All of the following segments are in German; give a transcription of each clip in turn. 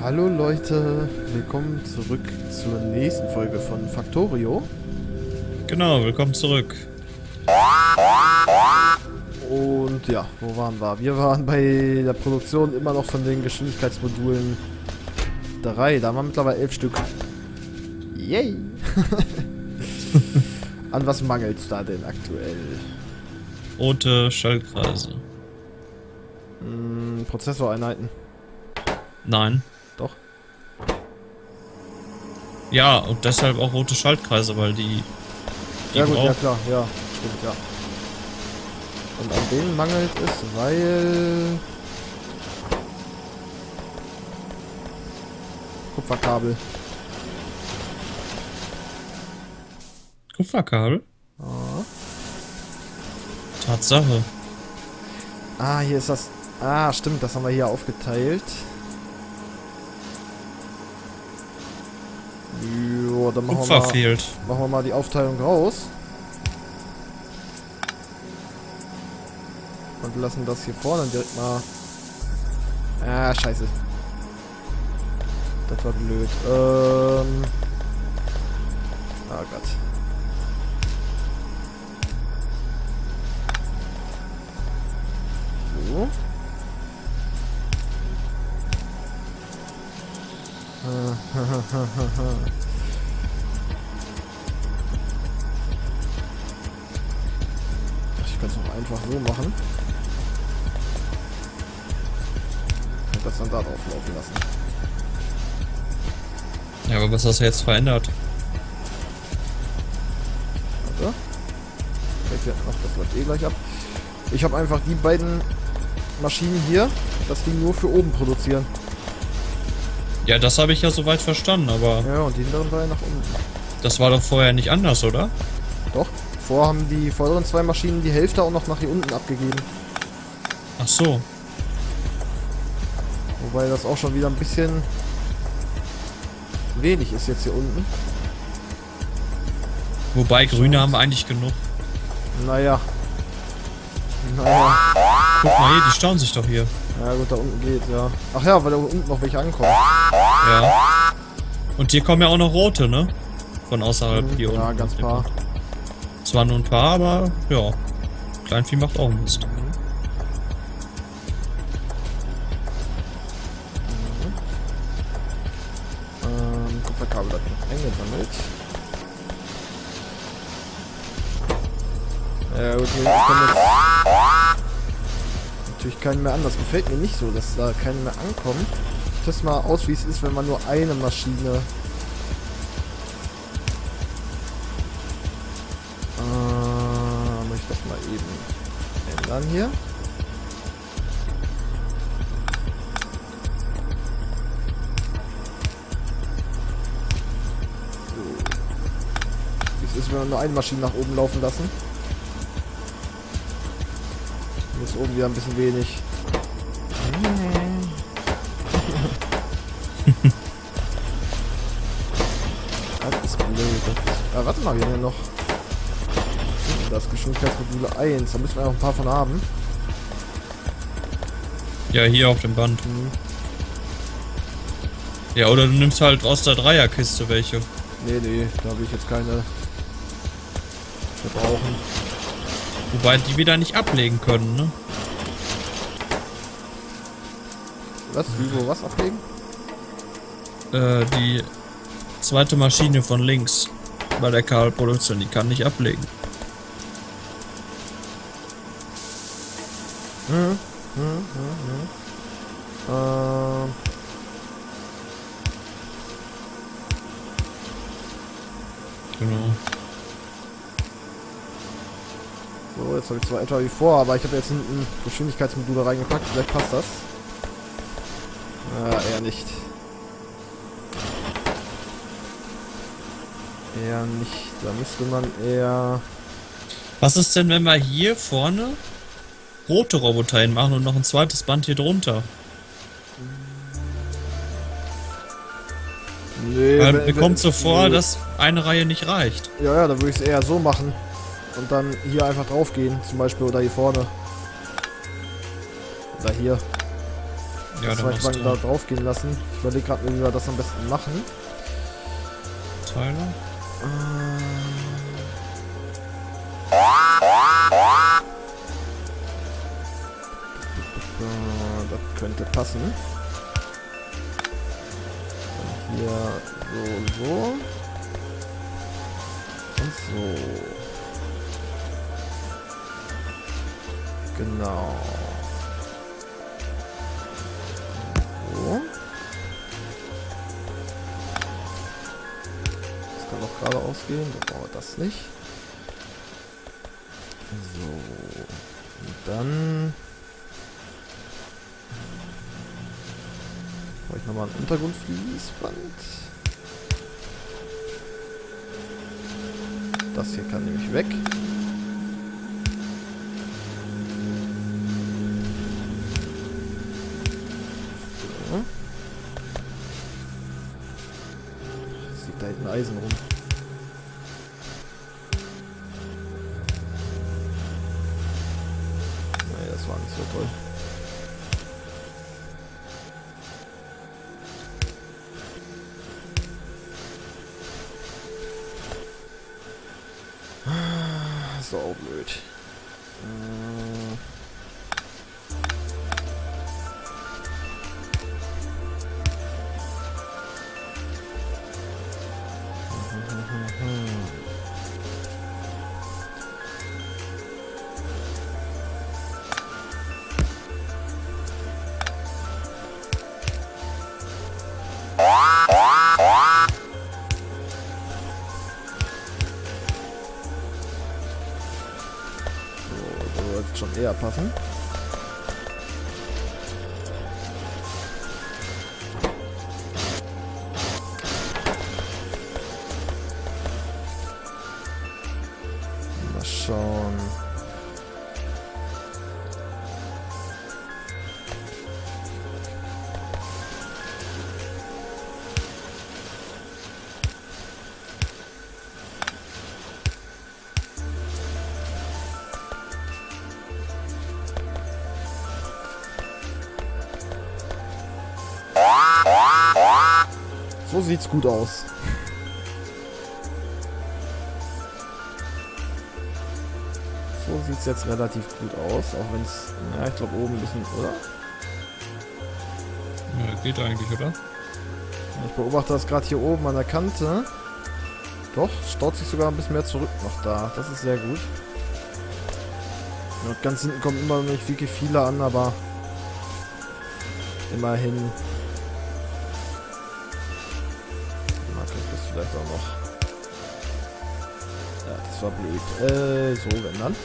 Hallo Leute, willkommen zurück zur nächsten Folge von Factorio. Genau, willkommen zurück. Und ja, wo waren wir? Wir waren bei der Produktion immer noch von den Geschwindigkeitsmodulen 3. Da haben wir mittlerweile 11 Stück. Yay! An was mangelt es da denn aktuell? Rote Schaltkreise. Prozessoreinheiten. Nein. Doch. Ja, und deshalb auch rote Schaltkreise, weil die ja gut, ja klar, ja, stimmt, ja. Und an denen mangelt es, weil... Kupferkabel. Kupferkabel? Oh. Tatsache. Ah, hier ist das... Ah, stimmt, das haben wir hier aufgeteilt. Jo, dann machen wir mal die Aufteilung raus. Und lassen das hier vorne direkt mal... Ah, scheiße. Das war blöd. Ah, Gott. So. Ich kann es auch einfach so machen. Und das dann da drauf laufen lassen. Ja, aber was hast du jetzt verändert? Warte. Ach, das läuft eh gleich ab. Ich habe einfach die beiden Maschinen hier, das Ding nur für oben produzieren. Ja, das habe ich ja soweit verstanden, aber... Ja, und die hinteren beiden nach unten. Das war doch vorher nicht anders, oder? Doch. Vorher haben die vorderen zwei Maschinen die Hälfte auch noch nach hier unten abgegeben. Ach so. Wobei das auch schon wieder ein bisschen wenig ist jetzt hier unten. Wobei, Grüne haben wir eigentlich genug. Naja. Naja. Guck mal hier, die stauen sich doch hier. Ja gut, da unten geht, ja. Ach ja, weil da unten noch welche ankommen. Ja. Und hier kommen ja auch noch rote, ne? Von außerhalb hier unten. Ja, ganz paar. Zwar nur ein paar, aber ja. Kleinvieh macht auch Mist. Kupferkabel hat noch eingesammelt. Ja gut, hier kommen jetzt... Natürlich keinen mehr an. Das gefällt mir nicht so, dass da keinen mehr ankommen. Ich teste mal aus, wie es ist, wenn man nur eine Maschine muss ich das mal eben ändern hier. So. Wie es ist, wenn man nur eine Maschine nach oben laufen lassen. Jetzt oben wieder ein bisschen wenig. Das ist blöd. Ah, warte mal, wir haben ja noch das Geschwindigkeitsmodul 1. Da müssen wir noch ein paar von haben. Ja, hier auf dem Band. Mhm. Ja, oder du nimmst halt aus der Dreierkiste welche. Nee, da will ich jetzt keine verbrauchen. Wobei die wieder nicht ablegen können, ne? Was? Wie, wo was ablegen? Die zweite Maschine von links bei der Karl-Produktion, die kann nicht ablegen. Genau. So, jetzt habe ich zwar etwa wie vor, aber ich habe jetzt hinten Geschwindigkeitsmodule reingepackt, vielleicht passt das. Ja, eher nicht. Eher nicht, da müsste man eher... Was ist denn, wenn wir hier vorne rote Roboter hinmachen und noch ein zweites Band hier drunter? Nee, weil mir kommt so vor, dass eine Reihe nicht reicht. Ja, da würde ich es eher so machen. Und dann hier einfach drauf gehen, zum Beispiel, oder hier vorne. Oder hier. Ja, das muss ich mal da drauf gehen lassen. Ich überlege gerade, wie wir das am besten machen. Teile? Das könnte passen. Und hier so, so. Und so. Genau. So. Das kann auch geradeaus gehen. Oh, das nicht. So. Und dann brauche ich nochmal ein Untergrundfließband. Das hier kann nämlich weg. So. Es liegt da hinten Eisen rum. Naja, das war nicht so toll. So blöd. Schon eher passen. Mal schauen. So sieht's gut aus. So sieht's jetzt relativ gut aus, auch wenn es, ja, ich glaube oben ein bisschen, oder? Ja, geht eigentlich, oder? Ich beobachte das gerade hier oben an der Kante. Doch, staut sich sogar ein bisschen mehr zurück noch da. Das ist sehr gut. Und ganz hinten kommen immer noch nicht wirklich viele an, aber immerhin. Vielleicht auch noch. Ja, das war blöd. So, wenn dann.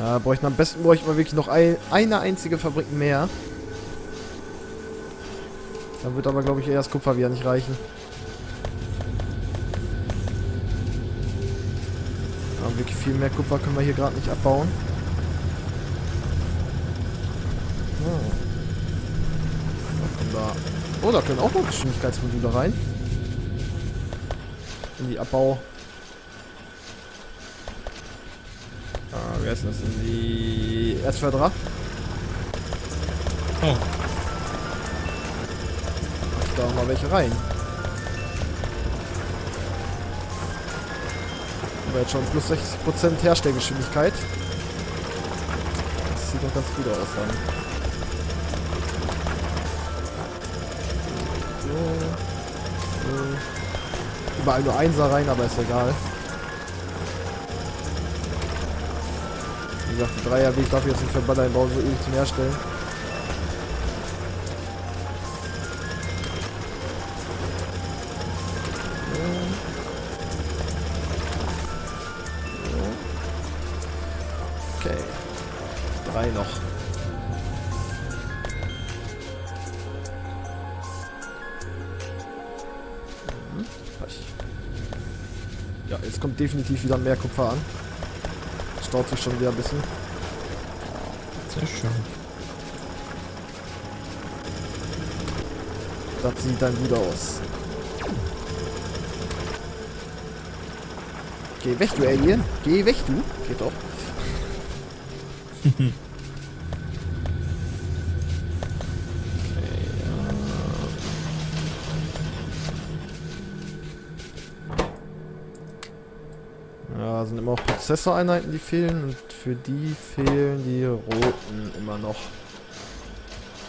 Ja, bräuchten am besten mal wirklich noch eine einzige Fabrik mehr. Dann wird aber, glaube ich, eher das Kupfer wieder nicht reichen. Wirklich viel mehr Kupfer können wir hier gerade nicht abbauen. Oh, da können auch noch Geschwindigkeitsmodule rein. In die Abbau. Wie heißt das? In die Erzförderer. Oh. Da mal welche rein. Jetzt schon plus 60% Herstellgeschwindigkeit. Das sieht doch ganz gut aus dann. So. Überall nur Einser rein, aber ist egal. Wie gesagt, die Dreierweg darf ich jetzt nicht für Balleinbau so ewig zum Herstellen. Okay. 3 noch. Ja, jetzt kommt definitiv wieder mehr Kupfer an. Das staut sich schon wieder ein bisschen. Sehr schön. Das sieht dann gut aus. Geh weg, du Alien. Geh weg, du. Geht doch. Okay, ja. Ja, sind immer auch Prozessoreinheiten, die fehlen. Und für die fehlen die roten immer noch.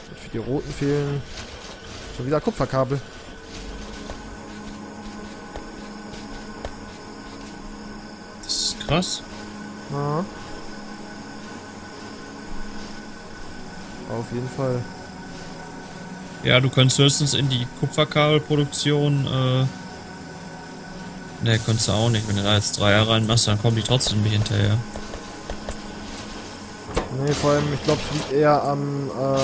Und für die roten fehlen schon wieder Kupferkabel. Das ist krass. Ja. Auf jeden Fall. Ja, du könntest höchstens in die Kupferkabelproduktion, ne, könntest du auch nicht. Wenn du da jetzt 3 Jahre reinmachst, dann kommen die trotzdem nicht hinterher. Ne, vor allem, ich glaube, es liegt eher am, am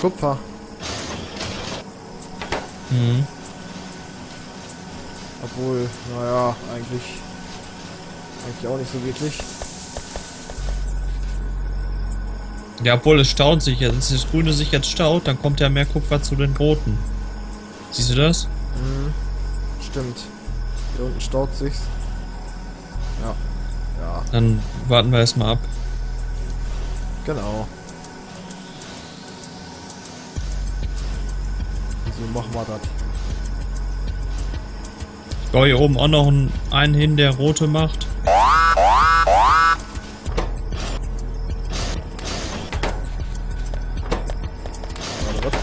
Kupfer. Mhm. Obwohl, naja, eigentlich auch nicht so wirklich. Ja, obwohl es staut sich jetzt. Wenn das Grüne sich jetzt staut, dann kommt ja mehr Kupfer zu den Roten. Siehst du das? Mhm. Stimmt. Hier unten staut sich's. Ja. Ja. Dann warten wir erstmal ab. Genau. So machen wir das. Ich baue hier oben auch noch einen hin, der Rote macht.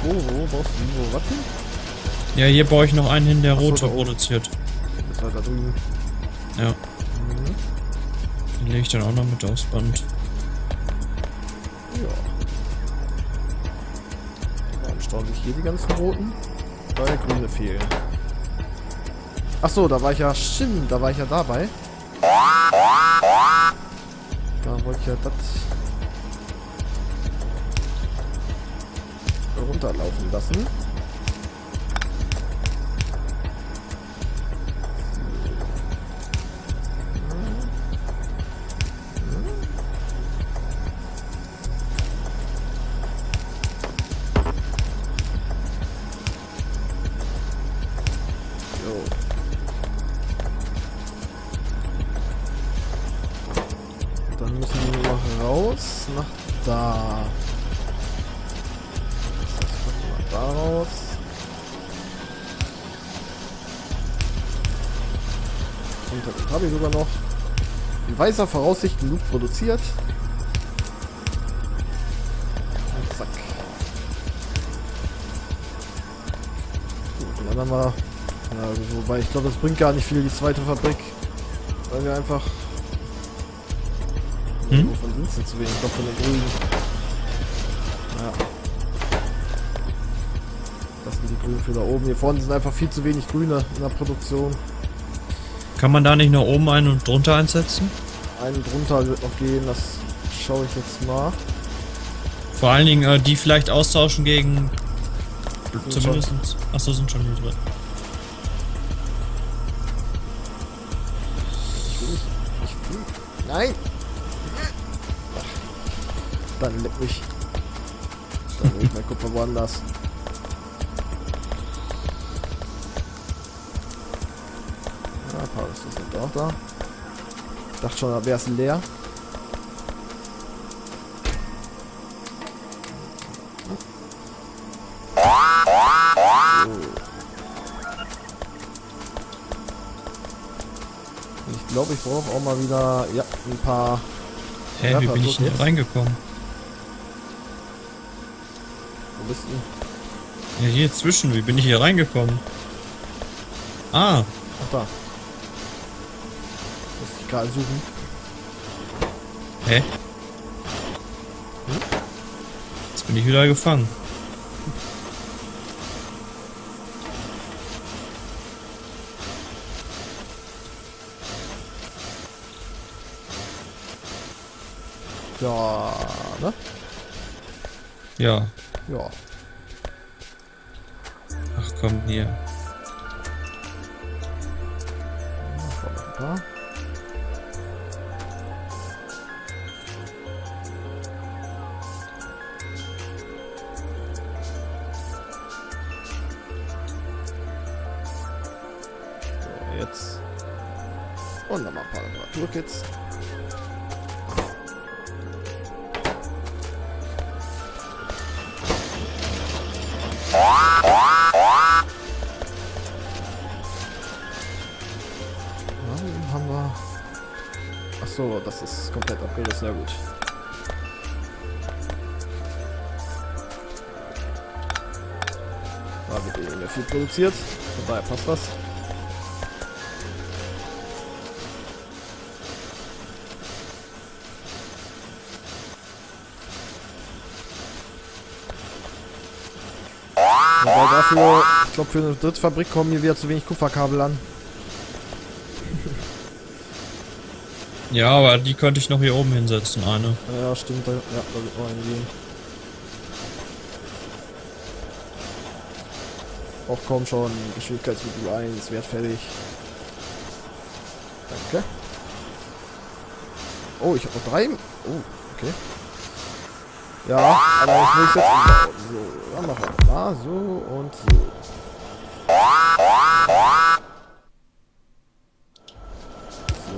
Wo brauchst du wo? Was denn? Ja, hier baue ich noch einen hin, der Rote produziert. Das war da drüben. Ja. Mhm. Den lege ich dann auch noch mit aufs Band. Ja. Dann stauen sich hier die ganzen Roten, weil Grüne fehlen. Achso, da war ich ja. Stimmt, da war ich ja dabei. Da wollte ich ja das runterlaufen lassen. So. Dann müssen wir noch raus nach da. Daraus. Und das habe ich sogar noch in weißer Voraussicht genug produziert. Und zack. Gut, und dann haben wir. Ja, wobei ich glaube, das bringt gar nicht viel, die zweite Fabrik. Weil wir einfach. Hm? Wovon sind es denn zu wenig? Doch von den Grünen. Ja. Das sind die Grünen für da oben. Hier vorne sind einfach viel zu wenig Grüne in der Produktion. Kann man da nicht nach oben einen und drunter einsetzen? Einen drunter wird noch gehen, das schaue ich jetzt mal. Vor allen Dingen die vielleicht austauschen gegen... Zumindest... Achso, sind schon hier drin. Nein! Dann leck mich. Dann will ich mein Kupfer woanders. Das ist auch da. Ich dachte schon, da wäre es leer. So. Ich glaube, ich brauche auch mal wieder ja, ein paar... Hä, wie bin ich denn hier reingekommen? Wo bist du? Ja, hier zwischen. Wie bin ich hier reingekommen? Ah. Ach da. Gerade suchen. Hä? Hm? Jetzt bin ich wieder gefangen. Ja, ne? Ja. Ja. Ach komm, hier. Ja, jetzt. Und nochmal ein paar Reparaturkits. Dann haben wir... Achso, das ist komplett abgerissen, sehr gut. Da wird eben mehr viel produziert, von daher passt das. Aber dafür, ich glaube, für eine Drittfabrik kommen hier wieder zu wenig Kupferkabel an. Ja, aber die könnte ich noch hier oben hinsetzen, eine. Ja, stimmt, ja, da wird noch hingehen. Och komm schon, Geschwindigkeitsmittel 1, wertfällig. Danke. Oh, ich habe noch 3. Oh, okay. Ja, aber ich muss jetzt... So, dann machen wir mal so und so.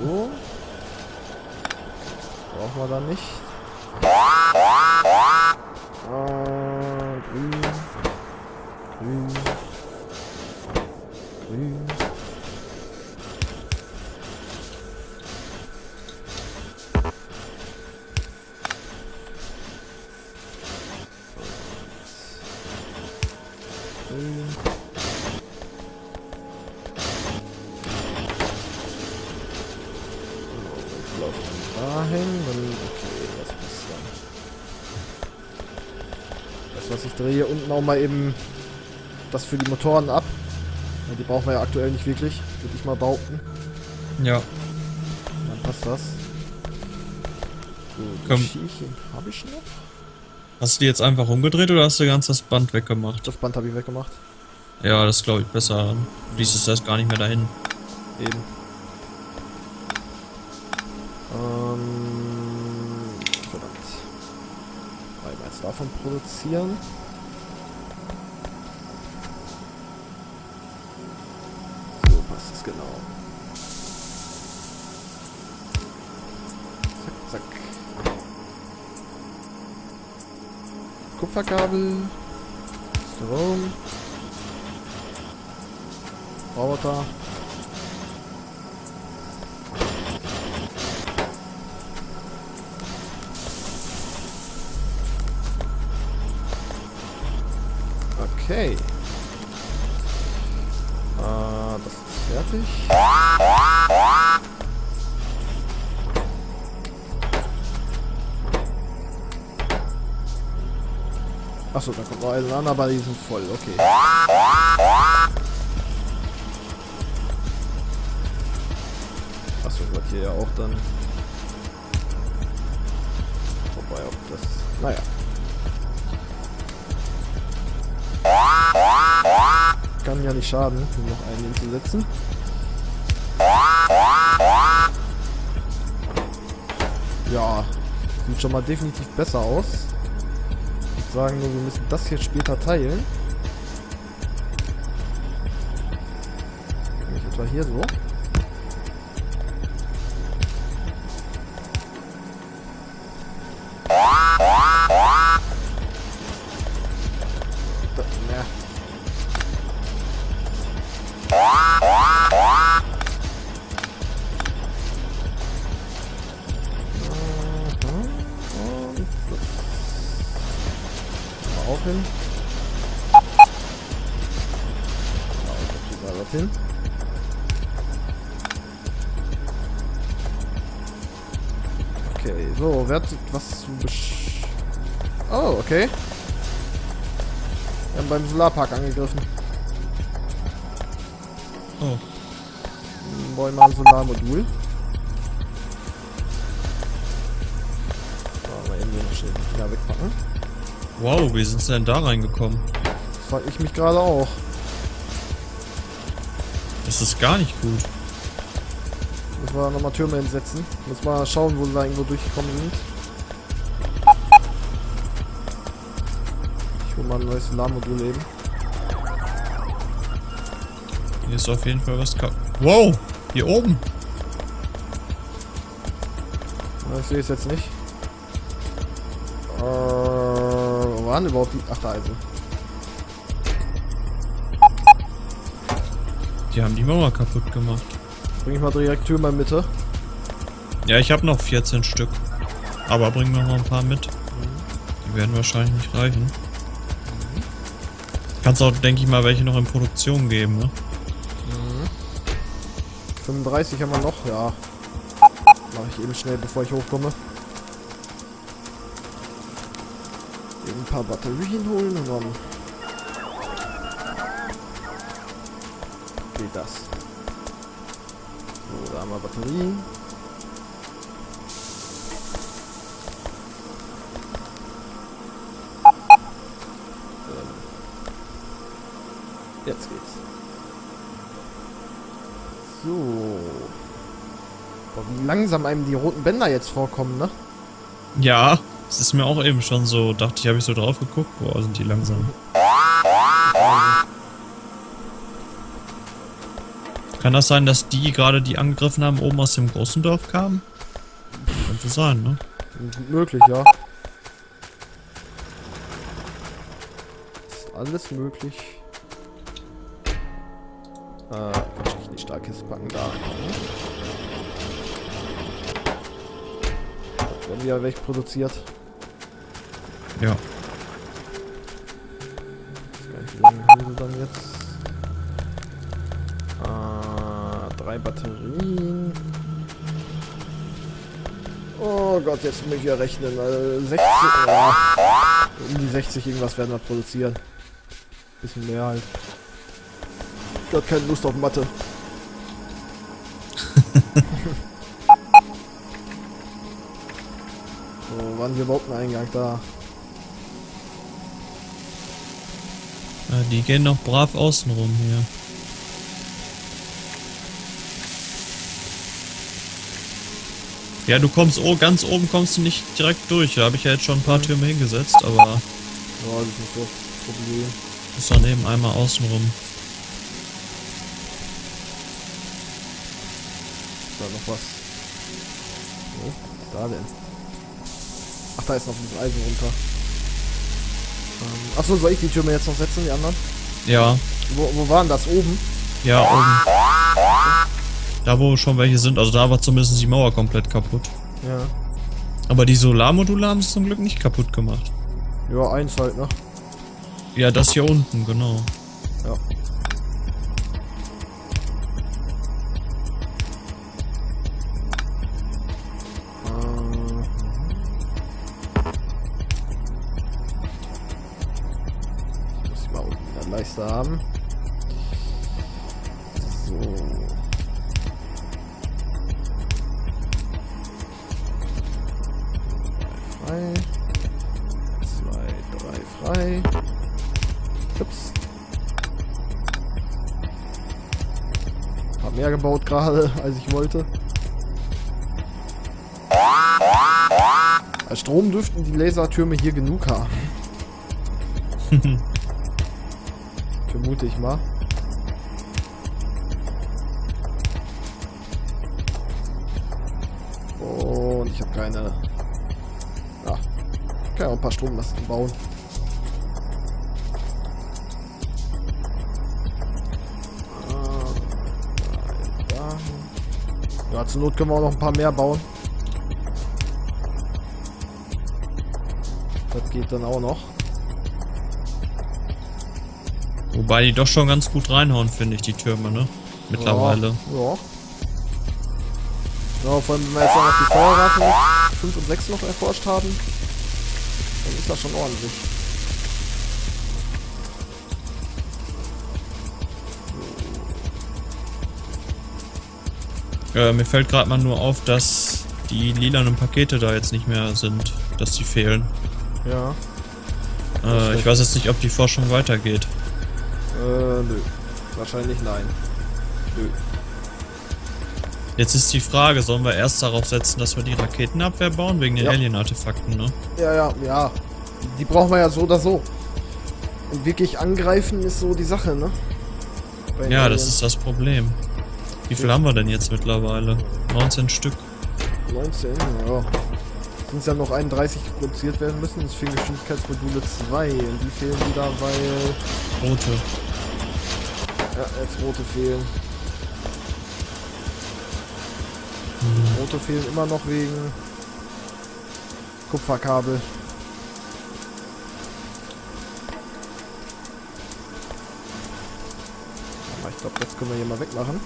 So. Brauchen wir dann nicht. Grün. Grün. Grün. Drehe hier unten auch mal eben das für die Motoren ab. Ja, die brauchen wir ja aktuell nicht wirklich, würde ich mal behaupten. Ja. Dann passt das. So, die Schälchen habe ich noch. Hast du die jetzt einfach umgedreht oder hast du ganz das Band weggemacht? Das Band habe ich weggemacht. Ja, das glaube ich besser. Du liest es erst gar nicht mehr dahin. Eben. Verdammt. Einmal jetzt davon produzieren. Genau. Zack, zack. Kupferkabel. Strom. Roboter. Okay. Fertig. Achso, da kommt noch einen an, aber die sind voll, okay. Achso, wird hier ja auch dann. Wobei, ob das. Naja. Kann ja nicht schaden, um noch einen hinzusetzen. Ja, sieht schon mal definitiv besser aus. Ich würde sagen, nur wir müssen das hier später teilen. Nämlich etwa hier so. Okay, so, wer hat was zu besch... Oh, okay. Wir haben beim Solarpark angegriffen. Oh. Wollen wir ein Solarmodul. So, mal irgendwie noch schnell da wegpacken. Wow, wie sind sie denn da reingekommen? Das frag ich mich gerade auch. Das ist gar nicht gut. Müssen wir nochmal Türme hinsetzen. Müssen mal schauen, wo sie da irgendwo durchgekommen sind. Ich hole mal ein neues Solarmodul eben. Hier ist auf jeden Fall was kaputt. Wow, hier oben. Ich sehe es jetzt nicht. Wo waren überhaupt die? Ach, da ist sie. Die haben die Mauer kaputt gemacht. Bring ich mal die Reaktoren mal mit. Ja, ich habe noch 14 Stück. Aber bringen wir mal ein paar mit. Die werden wahrscheinlich nicht reichen. Kannst auch, denke ich mal, welche noch in Produktion geben, ne? 35 haben wir noch, ja. Mache ich eben schnell, bevor ich hochkomme. Eben ein paar Batterien holen und dann geht das. So, da haben wir Batterien. Jetzt geht's. So. Boah, wie langsam einem die roten Bänder jetzt vorkommen, ne? Ja, es ist mir auch eben schon so, dachte ich, habe ich so drauf geguckt. Boah, sind die langsam. Kann das sein, dass die gerade die angegriffen haben, oben aus dem großen Dorf kamen? Könnte sein, ne? Möglich, ja. Ist alles möglich. Wahrscheinlich nicht starkes Packen da. Werden wieder wegproduziert. Ja. Ich weiß gar nicht, wie lange dann jetzt. 3 Batterien. Oh Gott, jetzt muss ich ja rechnen. 60. Um die 60 irgendwas werden wir produzieren. Bisschen mehr halt. Ich hab keine Lust auf Mathe. So, waren wir überhaupt ein Eingang da? Ja, die gehen noch brav außen rum hier. Ja, du kommst ganz oben kommst du nicht direkt durch. Da habe ich ja jetzt schon ein paar Türme hingesetzt, aber. Ja, das ist doch ein Problem. Muss dann eben einmal außen rum. Da noch was. Wo ist da denn? Ach, da ist noch ein Eisen runter. Achso, soll ich die Türme jetzt noch setzen, die anderen? Ja. Wo waren das? Oben? Ja, oben. Okay. Da, wo schon welche sind. Also da war zumindest die Mauer komplett kaputt. Ja. Aber die Solarmodule haben es zum Glück nicht kaputt gemacht. Ja, eins halt, ne? Ja, das hier unten, genau. Ja. Haben. So. Frei. 2, 3 frei. Ups. Hab mehr gebaut gerade, als ich wollte. Als Strom dürften die Lasertürme hier genug haben. Vermute ich mal. Und ich habe keine. Ah, ich kann ja auch ein paar Strommasten bauen. Ja, zur Not können wir auch noch ein paar mehr bauen. Das geht dann auch noch. Wobei die doch schon ganz gut reinhauen, finde ich, die Türme, ne? Mittlerweile. Ja. Ja, vor allem, wenn wir jetzt auch noch die Feuerrate 5 und 6 noch erforscht haben, dann ist das schon ordentlich. Mir fällt gerade mal nur auf, dass die lilanen Pakete da jetzt nicht mehr sind, dass die fehlen. Ja. Ich weiß jetzt nicht, ob die Forschung weitergeht. Nö. Wahrscheinlich nein. Nö. Jetzt ist die Frage, sollen wir erst darauf setzen, dass wir die Raketenabwehr bauen, wegen den Alien-Artefakten, ne? Ja. Die brauchen wir ja so oder so. Und wirklich angreifen ist so die Sache, ne? bei ja, das ist das Problem. Wie viel haben wir denn jetzt mittlerweile? 19 Stück. 19, ja. Sind es ja noch 31, die produziert werden müssen. Es fehlen Geschwindigkeitsmodule 2. Und die fehlen wieder, weil... Rote. Ja, jetzt rote fehlen. Rote fehlen immer noch wegen Kupferkabel. Aber ich glaube, jetzt können wir hier mal wegmachen.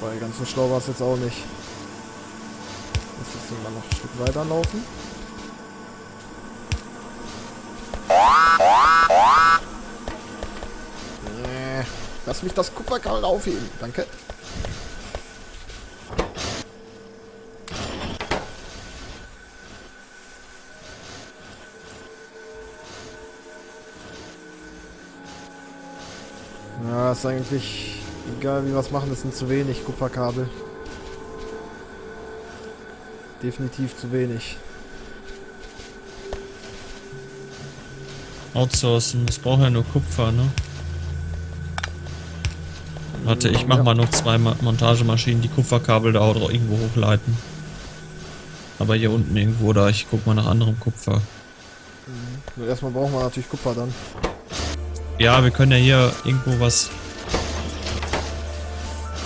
Wobei, ganz so schlau war es jetzt auch nicht. Lass das Ding mal noch ein Stück weiterlaufen. Lass mich das Kupferkabel aufheben. Danke. Ja, ist eigentlich egal, wie wir es machen. Das sind zu wenig Kupferkabel. Definitiv zu wenig. Outsourcen. Das braucht ja nur Kupfer, ne? Warte, ich mach mal noch 2 Montagemaschinen, die Kupferkabel da auch irgendwo hochleiten. Aber hier unten irgendwo da, ich guck mal nach anderem Kupfer. Also erstmal brauchen wir natürlich Kupfer dann. Ja, wir können ja hier irgendwo was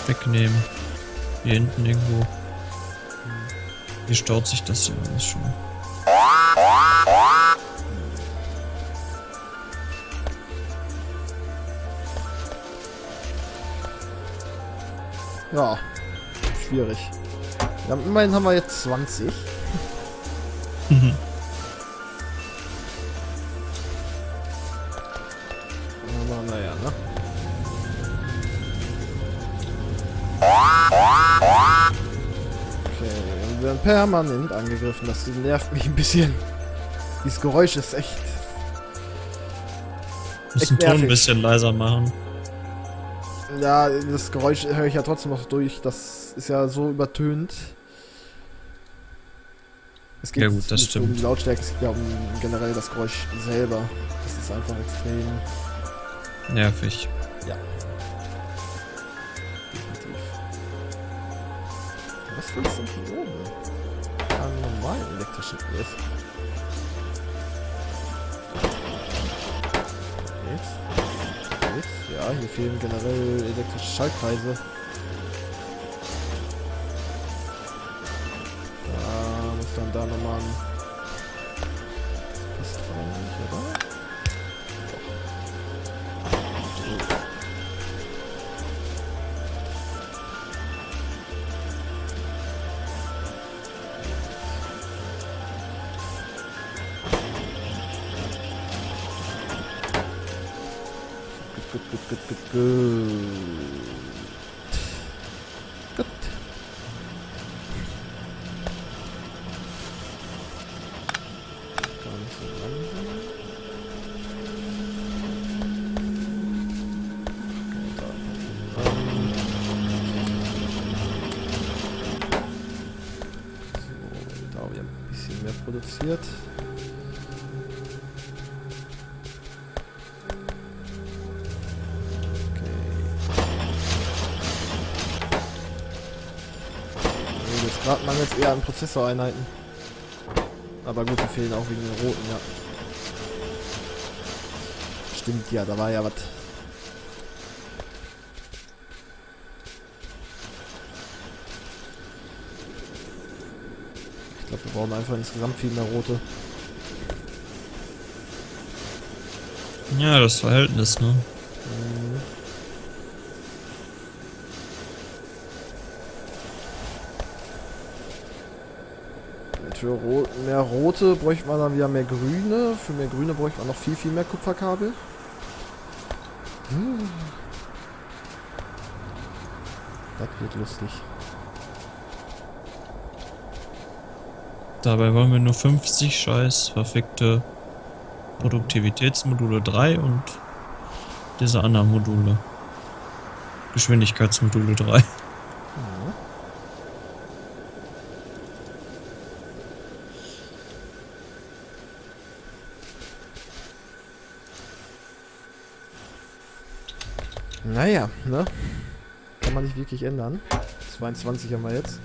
wegnehmen. Hier hinten irgendwo. Hier staut sich das hier alles schon. Ja, schwierig. Ja, immerhin haben wir jetzt 20. Aber naja, ne? Okay, wir werden permanent angegriffen. Das nervt mich ein bisschen. Dieses Geräusch ist echt... Du musst den Ton ein bisschen leiser machen. Ja, das Geräusch höre ich ja trotzdem noch durch. Das ist ja so übertönt. Es geht ja gut, das stimmt. Um die Lautstärke, es geht ja um generell das Geräusch selber. Das ist einfach extrem nervig. Ja. Definitiv. Was willst du denn hier oben? Ein normal elektrisches Gerät. Ja, hier fehlen generell elektrische Schaltkreise. Da muss dann da nochmal ein... Das war nicht, oder? Doch. Gut. So, da habe ich ein bisschen mehr produziert. Gerade man jetzt eher an Prozessoreinheiten. Aber gut, die fehlen auch wegen den roten, ja. Stimmt ja, da war ja was. Ich glaube, wir brauchen einfach insgesamt viel mehr rote. Ja, das Verhältnis, ne? Für mehr rote bräuchte man dann wieder mehr grüne. Für mehr grüne bräuchte man noch viel mehr Kupferkabel. Das wird lustig. Dabei wollen wir nur 50 scheiß verfickte Produktivitätsmodule 3 und diese anderen Module. Geschwindigkeitsmodule 3. Naja, ne? Kann man nicht wirklich ändern. 22 haben wir jetzt.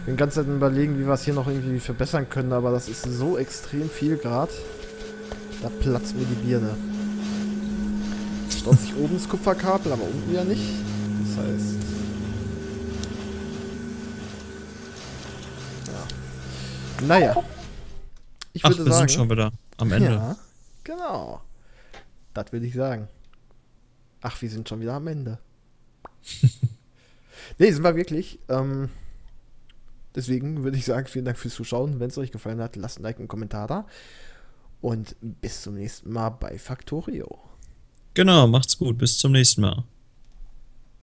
Ich bin die ganze Zeit überlegen, wie wir es hier noch irgendwie verbessern können, aber das ist so extrem viel Grad. Da platzt mir die Birne. Staut sich oben das Kupferkabel, aber unten ja nicht. Das heißt... Ja. Naja. Ich würde sagen... Ach, wir sind schon wieder am Ende. Ja, genau. Das würde ich sagen. Ach, wir sind schon wieder am Ende. Nee, sind wir wirklich. Deswegen würde ich sagen, vielen Dank fürs Zuschauen. Wenn es euch gefallen hat, lasst ein Like und einen Kommentar da. Und bis zum nächsten Mal bei Factorio. Genau, macht's gut. Bis zum nächsten Mal.